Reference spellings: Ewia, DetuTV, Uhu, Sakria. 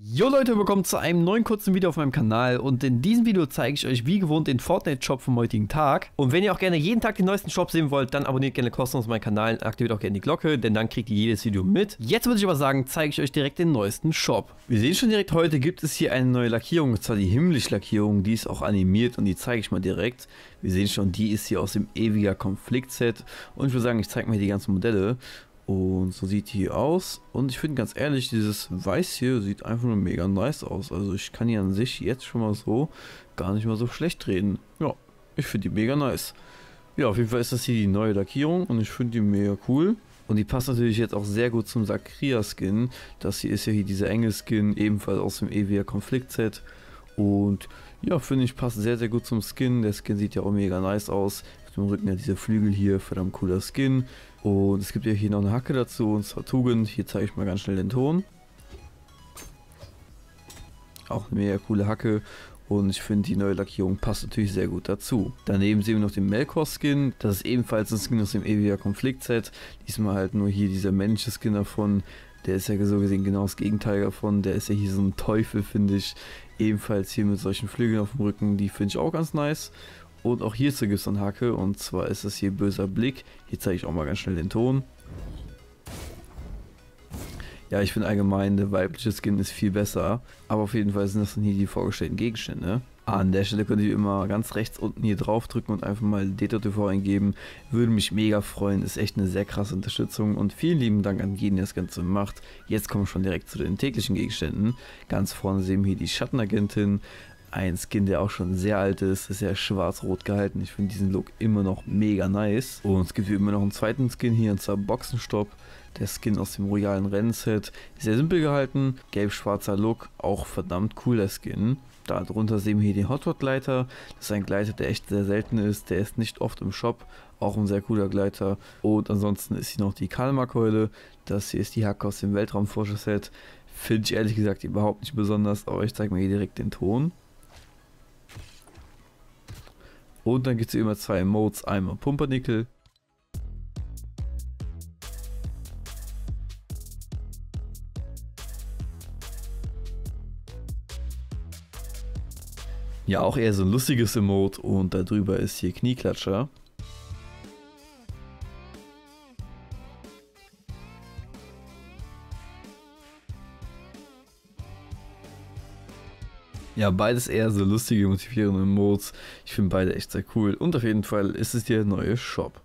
Jo Leute, willkommen zu einem neuen kurzen Video auf meinem Kanal und in diesem Video zeige ich euch wie gewohnt den Fortnite-Shop vom heutigen Tag. Und wenn ihr auch gerne jeden Tag den neuesten Shop sehen wollt, dann abonniert gerne kostenlos meinen Kanal und aktiviert auch gerne die Glocke, denn dann kriegt ihr jedes Video mit. Jetzt würde ich aber sagen, zeige ich euch direkt den neuesten Shop. Wir sehen schon direkt, heute gibt es hier eine neue Lackierung, und zwar die himmlische Lackierung, die ist auch animiert und die zeige ich mal direkt. Wir sehen schon, die ist hier aus dem Ewia Konflikt-Set und ich würde sagen, ich zeige mir die ganzen Modelle. Und so sieht die hier aus. Und ich finde ganz ehrlich, dieses Weiß hier sieht einfach nur mega nice aus. Also ich kann hier an sich jetzt schon mal so gar nicht mal so schlecht reden. Ja, ich finde die mega nice. Ja, auf jeden Fall ist das hier die neue Lackierung und ich finde die mega cool. Und die passt natürlich jetzt auch sehr gut zum Sakria Skin. Das hier ist ja hier dieser Engel-Skin, ebenfalls aus dem Ewia Konflikt-Set. Und ja, finde ich, passt sehr, sehr gut zum Skin. Der Skin sieht ja auch mega nice aus. Auf dem Rücken ja diese Flügel hier, verdammt cooler Skin. Und es gibt ja hier noch eine Hacke dazu, und zwar Tugend. Hier zeige ich mal ganz schnell den Ton. Auch eine mega coole Hacke. Und ich finde, die neue Lackierung passt natürlich sehr gut dazu. Daneben sehen wir noch den Melkor-Skin. Das ist ebenfalls ein Skin aus dem Ewia Konflikt-Set. Diesmal halt nur hier dieser männliche Skin davon. Der ist ja so gesehen genau das Gegenteil davon. Der ist ja hier so ein Teufel, finde ich. Ebenfalls hier mit solchen Flügeln auf dem Rücken. Die finde ich auch ganz nice. Und auch hierzu gibt es eine Hacke. Und zwar ist das hier böser Blick. Hier zeige ich auch mal ganz schnell den Ton. Ja, ich finde allgemein, der weibliche Skin ist viel besser. Aber auf jeden Fall sind das dann hier die vorgestellten Gegenstände. An der Stelle könnt ihr immer ganz rechts unten hier drauf drücken und einfach mal DetuTV eingeben. Würde mich mega freuen. Ist echt eine sehr krasse Unterstützung. Und vielen lieben Dank an jeden, der das Ganze macht. Jetzt kommen wir schon direkt zu den täglichen Gegenständen. Ganz vorne sehen wir hier die Schattenagentin. Ein Skin, der auch schon sehr alt ist, ist ja schwarz-rot gehalten. Ich finde diesen Look immer noch mega nice. Und es gibt hier immer noch einen zweiten Skin hier, und zwar Boxenstopp. Der Skin aus dem royalen Rennset. Sehr simpel gehalten. Gelb-schwarzer Look. Auch verdammt cooler Skin. Darunter sehen wir hier den Hotshot-Gleiter. Das ist ein Gleiter, der echt sehr selten ist. Der ist nicht oft im Shop. Auch ein sehr cooler Gleiter. Und ansonsten ist hier noch die Kalmarkeule. Das hier ist die Hacke aus dem Weltraumforscher-Set. Finde ich ehrlich gesagt überhaupt nicht besonders, aber ich zeige mir hier direkt den Ton. Und dann gibt es immer zwei Modes, einmal Pumpernickel . Ja, auch eher so ein lustiges Emote, und darüber ist hier Knieklatscher. Ja, beides eher so lustige, motivierende Modes. Ich finde beide echt sehr cool. Und auf jeden Fall ist es der neue Shop.